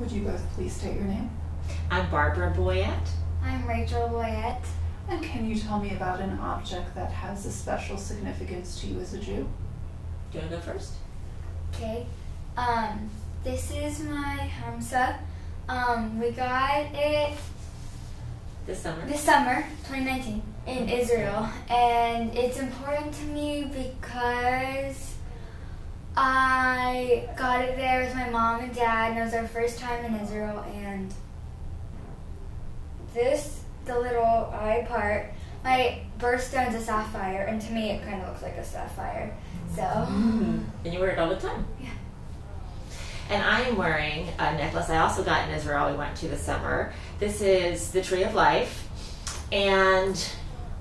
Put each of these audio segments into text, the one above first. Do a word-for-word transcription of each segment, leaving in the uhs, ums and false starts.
Would you both please state your name? I'm Barbara Boyette. I'm Rachel Boyette. And can you tell me about an object that has a special significance to you as a Jew? Do you want to go first? Okay. Um, this is my hamsa. Um, we got it this summer. This summer, twenty nineteen, in Israel, and it's important to me because I got it there with my mom and dad, and it was our first time in Israel. And this, the little eye part, my birthstone's a sapphire, and to me, it kind of looks like a sapphire. So. Mm-hmm. And you wear it all the time. Yeah. And I am wearing a necklace I also got in Israel we went to this summer. This is the Tree of Life. And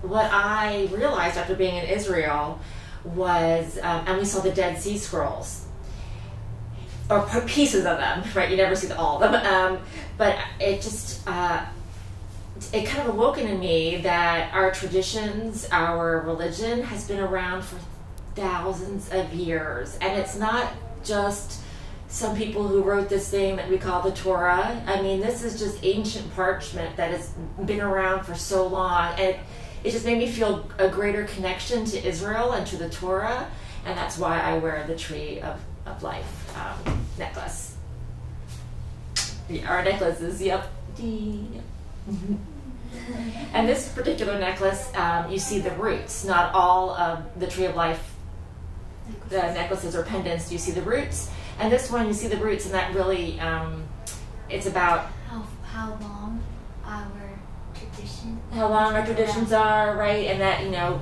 what I realized after being in Israel was, um, and we saw the Dead Sea Scrolls, or pieces of them, right? You never see all of them. Um, but it just, uh, it kind of awoken in me that our traditions, our religion has been around for thousands of years. And it's not just some people who wrote this thing that we call the Torah. I mean, this is just ancient parchment that has been around for so long. And it, it just made me feel a greater connection to Israel and to the Torah. And that's why I wear the Tree of, of Life um, necklace. Yeah, our necklaces, yep. And this particular necklace, um, you see the roots. Not all of the Tree of Life necklaces. The necklaces or pendants, you see the roots. And this one, you see the roots, and that really, um, it's about how, how long our tradition, how long our traditions are, right? And that, you know,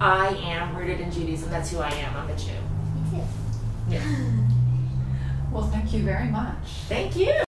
I am rooted in Judaism. That's who I am. I'm a Jew. Me too. Yeah. Well, thank you very much. Thank you.